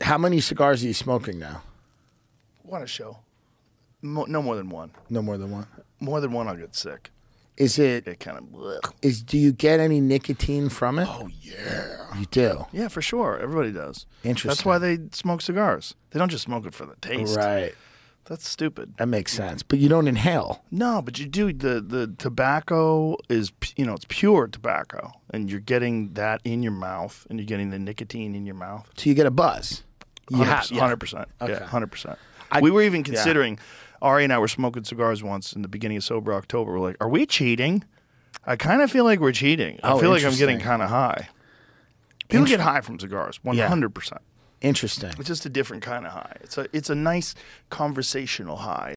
How many cigars are you smoking now? One a show. No more than one. No more than one? More than one, I'll get sick. Is it... It kind of... Blech. Do you get any nicotine from it? Oh, yeah. You do? Yeah, for sure. Everybody does. Interesting. That's why they smoke cigars. They don't just smoke it for the taste. Right. That's stupid. That makes sense. But you don't inhale. No, but you do. The tobacco is, you know, it's pure tobacco. And you're getting that in your mouth, and you're getting the nicotine in your mouth. So you get a buzz. 100%. Yeah, 100%. Okay. Yeah, 100%. We were even considering... Yeah. Ari and I were smoking cigars once in the beginning of Sober October. We're like, are we cheating? I kind of feel like we're cheating. I feel like I'm getting kind of high. People get high from cigars, 100%. Yeah. Interesting. It's just a different kind of high. It's a nice conversational high.